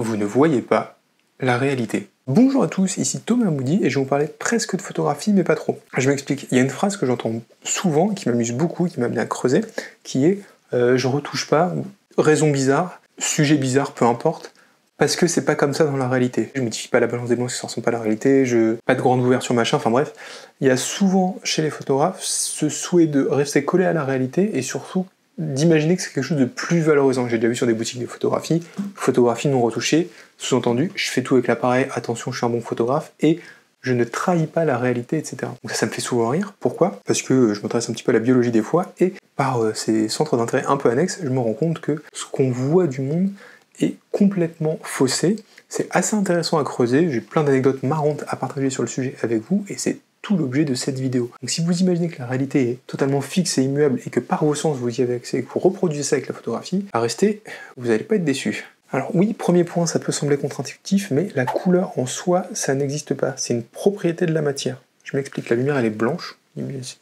vous ne voyez pas la réalité. Bonjour à tous, ici Thomas Hammoudi et je vais vous parler presque de photographie mais pas trop. Je m'explique, il y a une phrase que j'entends souvent, qui m'amuse beaucoup, qui m'a bien creusé, qui est je retouche pas, raison bizarre, sujet bizarre, peu importe, parce que c'est pas comme ça dans la réalité. Je modifie pas la balance des blancs si ça ressemble pas à la réalité, pas de grande ouverture machin, enfin bref. Il y a souvent chez les photographes ce souhait de rester collé à la réalité et surtout d'imaginer que c'est quelque chose de plus valorisant. J'ai déjà vu sur des boutiques de photographie, photographie non retouchée, sous-entendu, je fais tout avec l'appareil, attention, je suis un bon photographe, et je ne trahis pas la réalité, etc. Donc ça me fait souvent rire. Pourquoi? Parce que je m'intéresse un petit peu à la biologie des fois, et par ces centres d'intérêt un peu annexes, je me rends compte que ce qu'on voit du monde est complètement faussé. C'est assez intéressant à creuser, j'ai plein d'anecdotes marrantes à partager sur le sujet avec vous, et c'est tout l'objet de cette vidéo. Donc si vous imaginez que la réalité est totalement fixe et immuable et que par vos sens vous y avez accès et que vous reproduisez ça avec la photographie, à rester, vous n'allez pas être déçu. Alors oui, premier point, ça peut sembler contre-intuitif, mais la couleur en soi, ça n'existe pas. C'est une propriété de la matière. Je m'explique, la lumière elle est blanche,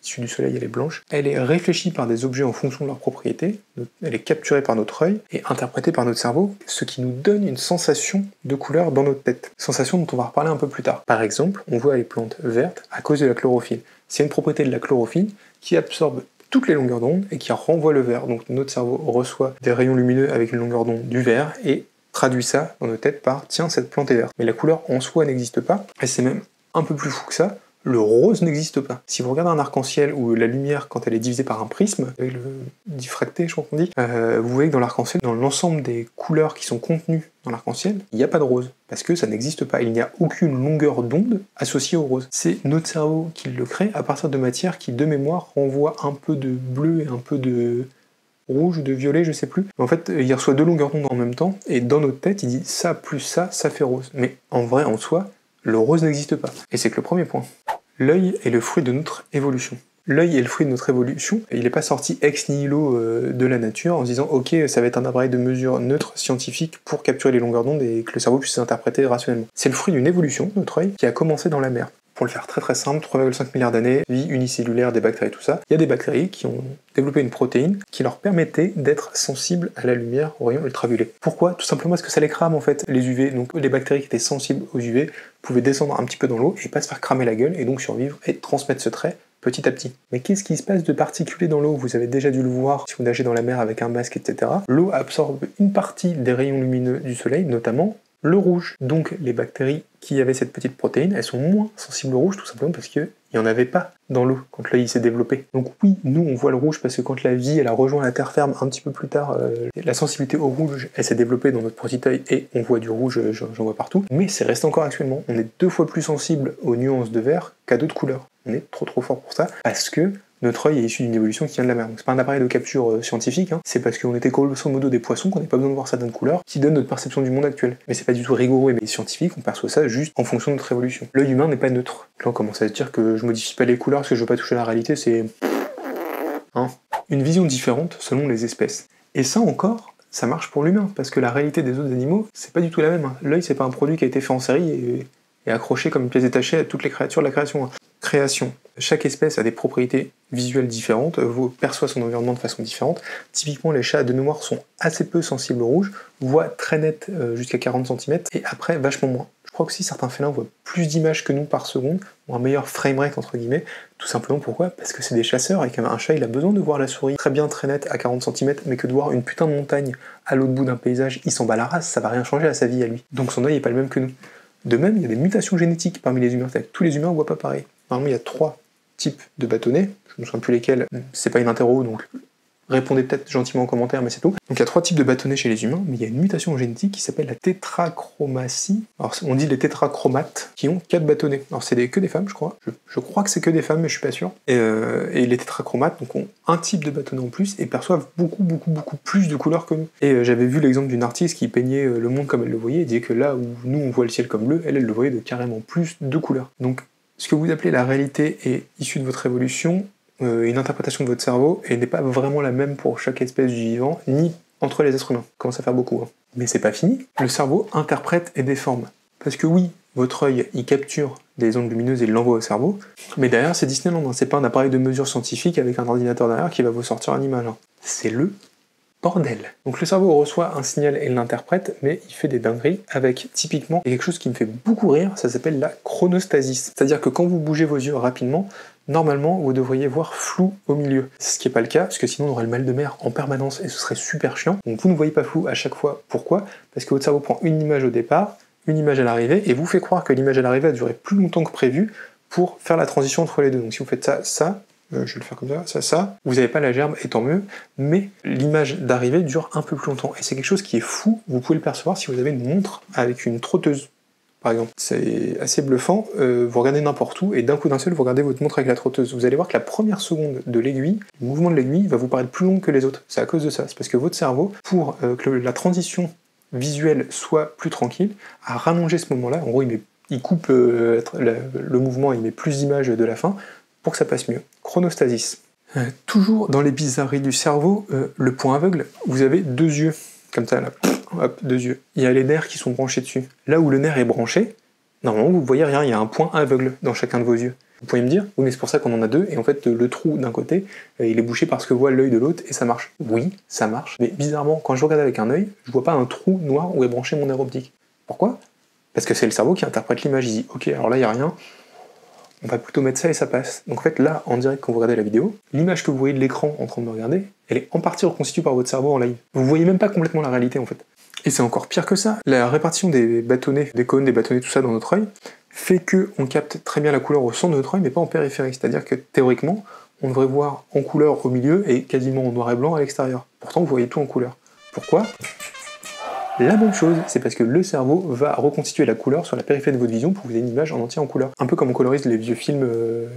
issue du soleil elle est blanche, elle est réfléchie par des objets en fonction de leurs propriétés, elle est capturée par notre œil et interprétée par notre cerveau, ce qui nous donne une sensation de couleur dans notre tête. Sensation dont on va reparler un peu plus tard. Par exemple, on voit les plantes vertes à cause de la chlorophylle. C'est une propriété de la chlorophylle qui absorbe toutes les longueurs d'onde et qui renvoie le vert. Donc notre cerveau reçoit des rayons lumineux avec une longueur d'onde du vert et traduit ça dans notre tête par « tiens, cette plante est verte ». Mais la couleur en soi n'existe pas, et c'est même un peu plus fou que ça, le rose n'existe pas. Si vous regardez un arc-en-ciel où la lumière, quand elle est divisée par un prisme, avec le diffracté, je crois qu'on dit, vous voyez que dans l'arc-en-ciel, dans l'ensemble des couleurs qui sont contenues dans l'arc-en-ciel, il n'y a pas de rose, parce que ça n'existe pas. Il n'y a aucune longueur d'onde associée au rose. C'est notre cerveau qui le crée à partir de matières qui, de mémoire, renvoient un peu de bleu et un peu de rouge, de violet, je sais plus. Mais en fait, il reçoit deux longueurs d'onde en même temps, et dans notre tête, il dit ça plus ça, ça fait rose. Mais en vrai, en soi, le rose n'existe pas. Et c'est que le premier point. L'œil est le fruit de notre évolution. L'œil est le fruit de notre évolution. Il n'est pas sorti ex nihilo de la nature en se disant « Ok, ça va être un appareil de mesure neutre, scientifique, pour capturer les longueurs d'onde et que le cerveau puisse s'interpréter rationnellement. » C'est le fruit d'une évolution, notre œil, qui a commencé dans la mer. Pour le faire très très simple, 3,5 milliards d'années, vie unicellulaire, des bactéries, tout ça. Il y a des bactéries qui ont développé une protéine qui leur permettait d'être sensibles à la lumière, aux rayons ultraviolets. Pourquoi? Tout simplement parce que ça les crame en fait, les UV. Donc les bactéries qui étaient sensibles aux UV pouvaient descendre un petit peu dans l'eau et pas se faire cramer la gueule et donc survivre et transmettre ce trait petit à petit. Mais qu'est-ce qui se passe de particulier dans l'eau? Vous avez déjà dû le voir si vous nagez dans la mer avec un masque, etc. L'eau absorbe une partie des rayons lumineux du soleil, notamment le rouge. Donc les bactéries qui avaient cette petite protéine, elles sont moins sensibles au rouge tout simplement parce qu'il n'y en avait pas dans l'eau quand l'œil s'est développé. Donc oui, nous on voit le rouge parce que quand la vie elle a rejoint la terre ferme un petit peu plus tard, la sensibilité au rouge elle s'est développée dans notre petit œil et on voit du rouge, j'en vois partout. Mais c'est resté encore actuellement, on est deux fois plus sensible aux nuances de vert qu'à d'autres couleurs. On est trop fort pour ça parce que notre œil est issu d'une évolution qui vient de la mer. Donc c'est pas un appareil de capture scientifique, hein. C'est parce qu'on était grosso modo des poissons qu'on n'a pas besoin de voir certaines couleurs qui donnent notre perception du monde actuel. Mais c'est pas du tout rigoureux mais scientifique, on perçoit ça juste en fonction de notre évolution. L'œil humain n'est pas neutre. Là on commence à se dire que je modifie pas les couleurs parce que je veux pas toucher la réalité, c'est... hein. Une vision différente selon les espèces. Et ça encore, ça marche pour l'humain, parce que la réalité des autres animaux, c'est pas du tout la même. L'œil c'est pas un produit qui a été fait en série et accroché comme une pièce détachée à toutes les créatures de la création. Hein. Création. Chaque espèce a des propriétés visuelles différentes, perçoit son environnement de façon différente. Typiquement, les chats de mémoire sont assez peu sensibles au rouge, voient très net jusqu'à 40 cm, et après, vachement moins. Je crois que si certains félins voient plus d'images que nous par seconde, ont un meilleur framerate, entre guillemets, tout simplement pourquoi? Parce que c'est des chasseurs, et qu'un chat, il a besoin de voir la souris très bien, très nette, à 40 cm, mais que de voir une putain de montagne à l'autre bout d'un paysage, il s'en bat la race, ça va rien changer à sa vie, à lui. Donc son œil n'est pas le même que nous. De même, il y a des mutations génétiques parmi les humains, tous les humains ne voient pas pareil. Normalement, il y a trois types de bâtonnets, je ne me souviens plus lesquels, c'est pas une interro, donc répondez peut-être gentiment en commentaire, mais c'est tout. Donc il y a trois types de bâtonnets chez les humains, mais il y a une mutation génétique qui s'appelle la tétrachromatie. Alors on dit les tétrachromates, qui ont 4 bâtonnets. Alors c'est que des femmes, je crois. Je crois que c'est que des femmes, mais je suis pas sûr. Et les tétrachromates donc, ont un type de bâtonnet en plus et perçoivent beaucoup plus de couleurs que nous. Et j'avais vu l'exemple d'une artiste qui peignait le monde comme elle le voyait, et disait que là où nous on voit le ciel comme bleu, elle le voyait de carrément plus de couleurs. Donc ce que vous appelez la réalité est issue de votre évolution, une interprétation de votre cerveau, et n'est pas vraiment la même pour chaque espèce du vivant, ni entre les êtres humains. Ça commence à faire beaucoup. Hein. Mais c'est pas fini. Le cerveau interprète et déforme. Parce que oui, votre œil, il capture des ondes lumineuses et il l'envoie au cerveau, mais derrière, c'est Disneyland. Hein. C'est pas un appareil de mesure scientifique avec un ordinateur derrière qui va vous sortir un image. Hein. C'est le Bordel. Donc le cerveau reçoit un signal et l'interprète, mais il fait des dingueries avec typiquement quelque chose qui me fait beaucoup rire, ça s'appelle la chronostasis. C'est-à-dire que quand vous bougez vos yeux rapidement, normalement vous devriez voir flou au milieu. Ce qui n'est pas le cas, parce que sinon on aurait le mal de mer en permanence et ce serait super chiant. Donc vous ne voyez pas flou à chaque fois. Pourquoi? Parce que votre cerveau prend une image au départ, une image à l'arrivée, et vous fait croire que l'image à l'arrivée a duré plus longtemps que prévu pour faire la transition entre les deux. Donc si vous faites ça, ça... je vais le faire comme ça, ça, ça. Vous n'avez pas la gerbe, et tant mieux, mais l'image d'arrivée dure un peu plus longtemps. Et c'est quelque chose qui est fou, vous pouvez le percevoir si vous avez une montre avec une trotteuse, par exemple. C'est assez bluffant, vous regardez n'importe où, et d'un coup d'un seul, vous regardez votre montre avec la trotteuse. Vous allez voir que la première seconde de l'aiguille, le mouvement de l'aiguille, va vous paraître plus long que les autres. C'est à cause de ça, c'est parce que votre cerveau, pour que la transition visuelle soit plus tranquille, a rallongé ce moment-là. En gros, il coupe le mouvement, il met plus d'images de la fin, pour que ça passe mieux. Chronostasis. Toujours dans les bizarreries du cerveau, le point aveugle, vous avez deux yeux, comme ça là, pff, hop, deux yeux. Il y a les nerfs qui sont branchés dessus. Là où le nerf est branché, normalement vous voyez rien, il y a un point aveugle dans chacun de vos yeux. Vous pouvez me dire, oui mais c'est pour ça qu'on en a deux, et en fait le trou d'un côté, il est bouché parce que voit l'œil de l'autre, et ça marche. Oui, ça marche, mais bizarrement, quand je regarde avec un œil, je vois pas un trou noir où est branché mon nerf optique. Pourquoi? Parce que c'est le cerveau qui interprète l'image, il dit, ok, alors là il n'y a rien, on va plutôt mettre ça et ça passe. Donc en fait là, en direct, quand vous regardez la vidéo, l'image que vous voyez de l'écran en train de regarder, elle est en partie reconstituée par votre cerveau en live. Vous voyez même pas complètement la réalité en fait. Et c'est encore pire que ça, la répartition des bâtonnets, des cônes, des bâtonnets, tout ça dans notre œil, fait qu'on capte très bien la couleur au centre de notre œil, mais pas en périphérie. C'est-à-dire que théoriquement, on devrait voir en couleur au milieu et quasiment en noir et blanc à l'extérieur. Pourtant, vous voyez tout en couleur. Pourquoi ? La même chose, c'est parce que le cerveau va reconstituer la couleur sur la périphérie de votre vision pour que vous ayez une image en entier en couleur. Un peu comme on colorise les vieux films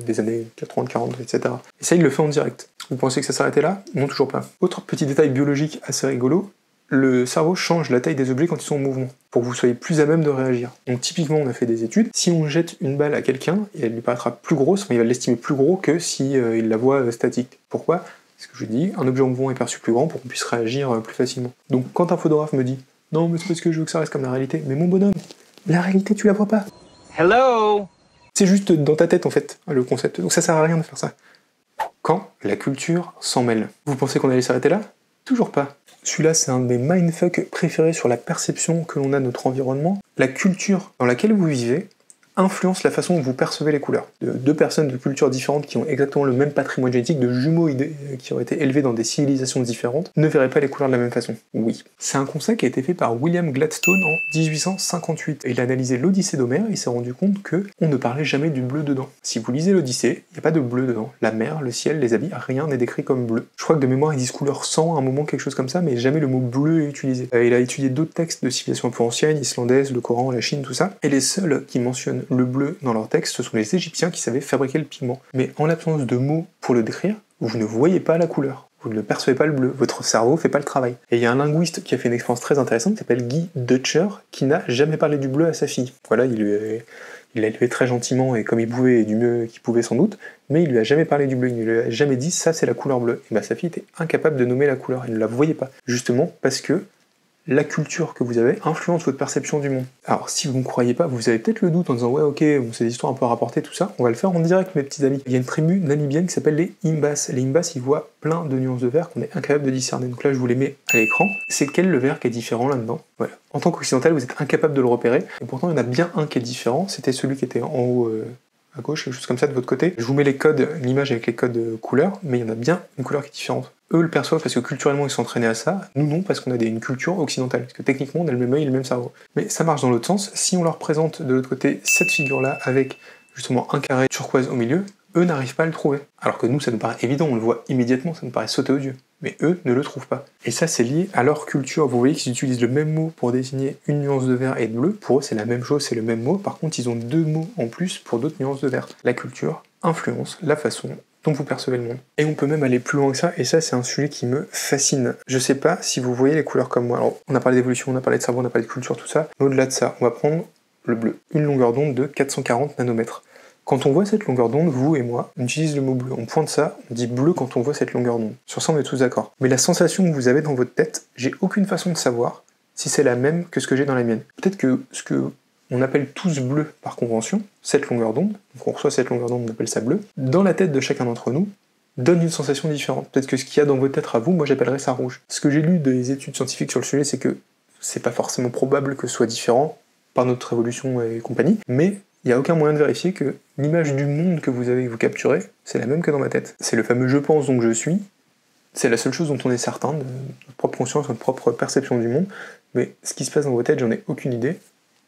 des années 80, 40, etc. Et ça, il le fait en direct. Vous pensez que ça s'arrêtait là? Non, toujours pas. Autre petit détail biologique assez rigolo, le cerveau change la taille des objets quand ils sont en mouvement, pour que vous soyez plus à même de réagir. Donc typiquement, on a fait des études, si on jette une balle à quelqu'un, elle lui paraîtra plus grosse, mais il va l'estimer plus gros que si il la voit statique. Pourquoi? Parce que je vous dis, un objet en mouvement est perçu plus grand pour qu'on puisse réagir plus facilement. Donc quand un photographe me dit, non, mais c'est parce que je veux que ça reste comme la réalité. Mais mon bonhomme, la réalité, tu la vois pas. Hello. C'est juste dans ta tête, en fait, le concept. Donc ça sert à rien de faire ça. Quand la culture s'en mêle. Vous pensez qu'on allait s'arrêter là? Toujours pas. Celui-là, c'est un des mindfucks préférés sur la perception que l'on a de notre environnement. La culture dans laquelle vous vivez influence la façon dont vous percevez les couleurs. Deux personnes de cultures différentes qui ont exactement le même patrimoine génétique, de jumeaux qui auraient été élevés dans des civilisations différentes, ne verraient pas les couleurs de la même façon. Oui. C'est un constat qui a été fait par William Gladstone en 1858. Il a analysé l'Odyssée d'Homère et s'est rendu compte que on ne parlait jamais du bleu dedans. Si vous lisez l'Odyssée, il n'y a pas de bleu dedans. La mer, le ciel, les habits, rien n'est décrit comme bleu. Je crois que de mémoire, ils disent couleur sang à un moment, quelque chose comme ça, mais jamais le mot bleu est utilisé. Il a étudié d'autres textes de civilisations un peu anciennes, islandaises, le Coran, la Chine, tout ça, et les seuls qui mentionnent le bleu dans leur texte, ce sont les Égyptiens qui savaient fabriquer le pigment. Mais en l'absence de mots pour le décrire, vous ne voyez pas la couleur. Vous ne percevez pas le bleu. Votre cerveau fait pas le travail. Et il y a un linguiste qui a fait une expérience très intéressante qui s'appelle Guy Deutscher, qui n'a jamais parlé du bleu à sa fille. Voilà, il l'a élevé très gentiment et comme il pouvait, et du mieux qu'il pouvait sans doute, mais il lui a jamais parlé du bleu, il ne lui a jamais dit ça c'est la couleur bleue. Et bien sa fille était incapable de nommer la couleur, elle ne la voyait pas. Justement parce que la culture que vous avez influence votre perception du monde. Alors si vous ne croyez pas, vous avez peut-être le doute en disant ouais ok, bon, c'est des histoires un peu rapportées, tout ça, on va le faire en direct mes petits amis. Il y a une tribu namibienne qui s'appelle les Imbas. Les Imbas, ils voient plein de nuances de vert qu'on est incapable de discerner. Donc là je vous les mets à l'écran. C'est quel le vert qui est différent là-dedans? Voilà. En tant qu'occidental, vous êtes incapable de le repérer. Et pourtant il y en a bien un qui est différent, c'était celui qui était en haut à gauche, quelque chose comme ça de votre côté. Je vous mets les codes, l'image avec les codes couleurs, mais il y en a bien une couleur qui est différente. Eux le perçoivent parce que culturellement ils sont entraînés à ça, nous non parce qu'on a une culture occidentale, parce que techniquement on a le même œil et le même cerveau. Mais ça marche dans l'autre sens, si on leur présente de l'autre côté cette figure-là avec justement un carré turquoise au milieu, eux n'arrivent pas à le trouver. Alors que nous ça nous paraît évident, on le voit immédiatement, ça nous paraît sauter aux yeux. Mais eux ne le trouvent pas. Et ça c'est lié à leur culture, vous voyez qu'ils utilisent le même mot pour désigner une nuance de vert et de bleu, pour eux c'est la même chose, c'est le même mot, par contre ils ont deux mots en plus pour d'autres nuances de vert. La culture influence la façon dont vous percevez le monde. Et on peut même aller plus loin que ça, et ça c'est un sujet qui me fascine. Je sais pas si vous voyez les couleurs comme moi. Alors on a parlé d'évolution, on a parlé de cerveau, on a parlé de culture, tout ça. Mais au-delà de ça, on va prendre le bleu. Une longueur d'onde de 440 nanomètres. Quand on voit cette longueur d'onde, vous et moi, on utilise le mot bleu. On pointe ça, on dit bleu quand on voit cette longueur d'onde. Sur ça on est tous d'accord. Mais la sensation que vous avez dans votre tête, j'ai aucune façon de savoir si c'est la même que ce que j'ai dans la mienne. Peut-être que ce que on appelle tous bleu par convention, cette longueur d'onde, donc on reçoit cette longueur d'onde, on appelle ça bleu. Dans la tête de chacun d'entre nous, donne une sensation différente. Peut-être que ce qu'il y a dans votre être à vous, moi j'appellerais ça rouge. Ce que j'ai lu des études scientifiques sur le sujet, c'est que c'est pas forcément probable que ce soit différent par notre évolution et compagnie, mais il n'y a aucun moyen de vérifier que l'image du monde que vous avez, vous capturez, c'est la même que dans ma tête. C'est le fameux « je pense donc je suis », c'est la seule chose dont on est certain, de notre propre conscience, notre propre perception du monde, mais ce qui se passe dans vos têtes, j'en ai aucune idée,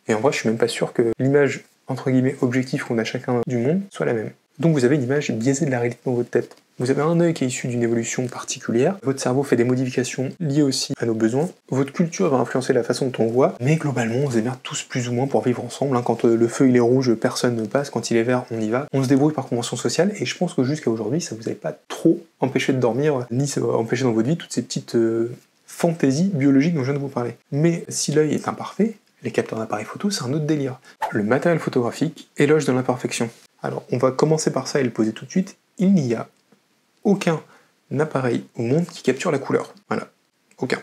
et en vrai je suis même pas sûr que l'image, entre guillemets, objective qu'on a chacun du monde, soit la même. Donc vous avez une image biaisée de la réalité dans votre tête. Vous avez un œil qui est issu d'une évolution particulière, votre cerveau fait des modifications liées aussi à nos besoins, votre culture va influencer la façon dont on voit, mais globalement on se démerde tous plus ou moins pour vivre ensemble. Quand le feu il est rouge, personne ne passe, quand il est vert, on y va. On se débrouille par convention sociale, et je pense que jusqu'à aujourd'hui, ça vous avait pas trop empêché de dormir, ni ça va empêcher dans votre vie toutes ces petites fantaisies biologiques dont je viens de vous parler. Mais si l'œil est imparfait, les capteurs d'appareils photo, c'est un autre délire. Le matériel photographique éloge de l'imperfection. Alors on va commencer par ça et le poser tout de suite, il n'y a aucun appareil au monde qui capture la couleur. Voilà. Aucun.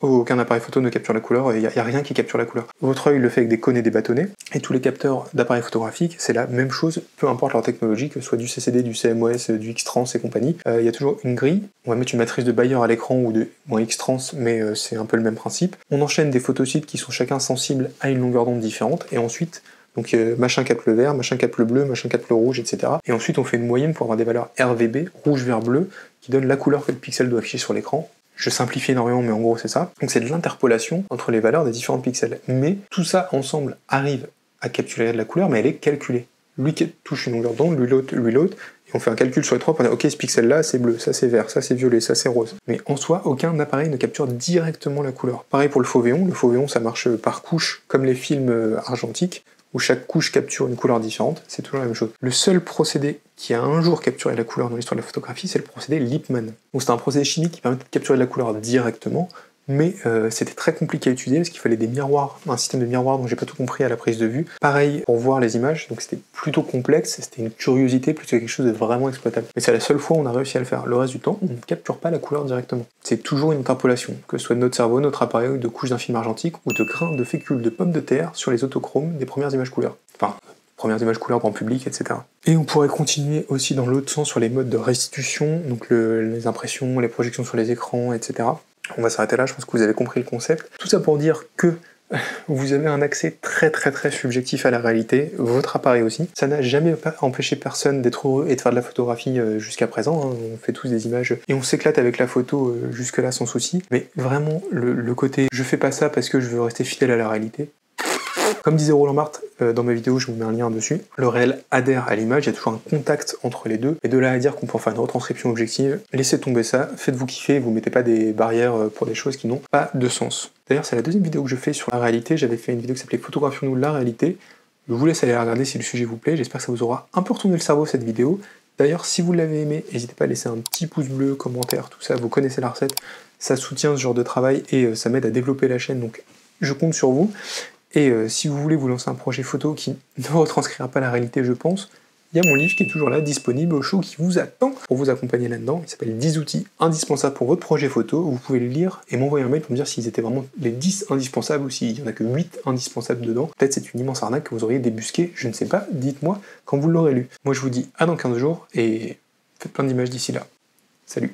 Aucun appareil photo ne capture la couleur, il n'y a rien qui capture la couleur. Votre œil le fait avec des cônes et des bâtonnets, et tous les capteurs d'appareils photographiques, c'est la même chose, peu importe leur technologie, que ce soit du CCD, du CMOS, du X-Trans et compagnie. Il y a toujours une grille, on va mettre une matrice de Bayer à l'écran, ou de X-Trans, mais c'est un peu le même principe. On enchaîne des photosites qui sont chacun sensibles à une longueur d'onde différente, et ensuite... Donc machin capte le vert, machin capte le bleu, machin capte le rouge, etc. Et ensuite on fait une moyenne pour avoir des valeurs RVB, rouge, vert, bleu, qui donne la couleur que le pixel doit afficher sur l'écran. Je simplifie énormément, mais en gros c'est ça. Donc c'est de l'interpolation entre les valeurs des différents pixels. Mais tout ça ensemble arrive à capturer de la couleur, mais elle est calculée. Lui qui touche une longueur d'onde, lui l'autre, et on fait un calcul sur les trois, on dit ok ce pixel là c'est bleu, ça c'est vert, ça c'est violet, ça c'est rose. Mais en soi, aucun appareil ne capture directement la couleur. Pareil pour le Fovéon, ça marche par couche, comme les films argentiques, où chaque couche capture une couleur différente, c'est toujours la même chose. Le seul procédé qui a un jour capturé la couleur dans l'histoire de la photographie, c'est le procédé Lippmann. Donc c'est un procédé chimique qui permet de capturer de la couleur directement, mais c'était très compliqué à utiliser parce qu'il fallait des miroirs, un système de miroirs dont j'ai pas tout compris à la prise de vue. Pareil pour voir les images, donc c'était plutôt complexe, c'était une curiosité plutôt que quelque chose de vraiment exploitable. Mais c'est la seule fois où on a réussi à le faire. Le reste du temps, on ne capture pas la couleur directement. C'est toujours une interpolation, que ce soit de notre cerveau, notre appareil, de couches d'un film argentique ou de grains de fécule de pommes de terre sur les autochromes des premières images couleurs. Enfin, premières images couleurs grand public, etc. Et on pourrait continuer aussi dans l'autre sens sur les modes de restitution, donc les impressions, les projections sur les écrans, etc. On va s'arrêter là, je pense que vous avez compris le concept. Tout ça pour dire que vous avez un accès très subjectif à la réalité, votre appareil aussi. Ça n'a jamais empêché personne d'être heureux et de faire de la photographie jusqu'à présent. On fait tous des images et on s'éclate avec la photo jusque-là sans souci. Mais vraiment, le côté « je fais pas ça parce que je veux rester fidèle à la réalité », comme disait Roland Barthes, dans ma vidéo, je vous mets un lien dessus, le réel adhère à l'image, il y a toujours un contact entre les deux, et de là à dire qu'on peut en faire une retranscription objective, laissez tomber ça, faites-vous kiffer, vous mettez pas des barrières pour des choses qui n'ont pas de sens. D'ailleurs, c'est la deuxième vidéo que je fais sur la réalité, j'avais fait une vidéo qui s'appelait « Photographions-nous la réalité », je vous laisse aller la regarder si le sujet vous plaît, j'espère que ça vous aura un peu retourné le cerveau cette vidéo. D'ailleurs, si vous l'avez aimé, n'hésitez pas à laisser un petit pouce bleu, commentaire, tout ça, vous connaissez la recette, ça soutient ce genre de travail et ça m'aide à développer la chaîne, donc je compte sur vous. Et si vous voulez vous lancer un projet photo qui ne retranscrira pas la réalité, je pense, il y a mon livre qui est toujours là, disponible au chaud, qui vous attend pour vous accompagner là-dedans. Il s'appelle 10 outils indispensables pour votre projet photo. Vous pouvez le lire et m'envoyer un mail pour me dire s'ils étaient vraiment les 10 indispensables ou s'il n'y en a que 8 indispensables dedans. Peut-être c'est une immense arnaque que vous auriez débusqué, je ne sais pas, dites-moi quand vous l'aurez lu. Moi je vous dis à dans 15 jours et faites plein d'images d'ici là. Salut!